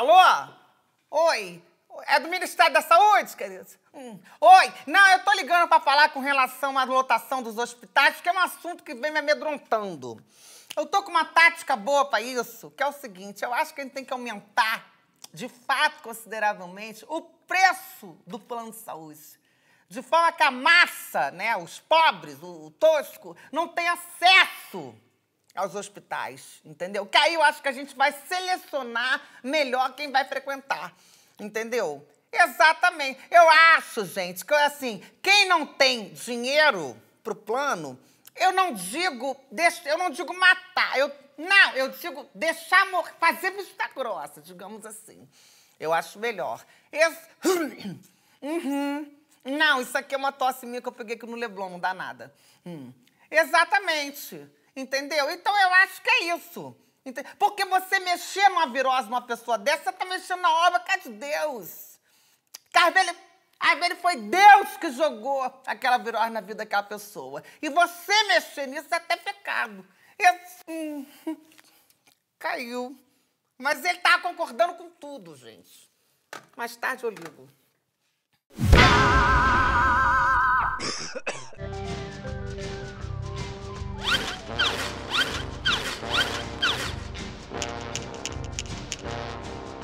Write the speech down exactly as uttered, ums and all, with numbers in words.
Alô? Oi? É do Ministério da Saúde, queridos? Hum. Oi? Não, eu tô ligando pra falar com relação à lotação dos hospitais, porque é um assunto que vem me amedrontando. Eu tô com uma tática boa pra isso, que é o seguinte, eu acho que a gente tem que aumentar, de fato, consideravelmente, o preço do plano de saúde. De forma que a massa, né, os pobres, o, o tosco, não tem acesso aos hospitais, entendeu? Que aí eu acho que a gente vai selecionar melhor quem vai frequentar, entendeu? Exatamente. Eu acho, gente, que assim, quem não tem dinheiro pro plano, eu não digo, deixa, eu não digo matar, eu, não, eu digo deixar morrer, fazer vista grossa, digamos assim. Eu acho melhor. Esse... Uhum. Não, isso aqui é uma tosse minha que eu peguei aqui no Leblon, não dá nada. Hum. Exatamente, entendeu? Então eu acho que é isso. Porque você mexer numa virose, numa pessoa dessa, você tá mexendo na obra, cara de Deus. Carvelho, Carvelho foi Deus que jogou aquela virose na vida daquela pessoa. E você mexer nisso é até pecado. Eu, hum, caiu. Mas ele tava concordando com tudo, gente. Mais tarde eu ligo.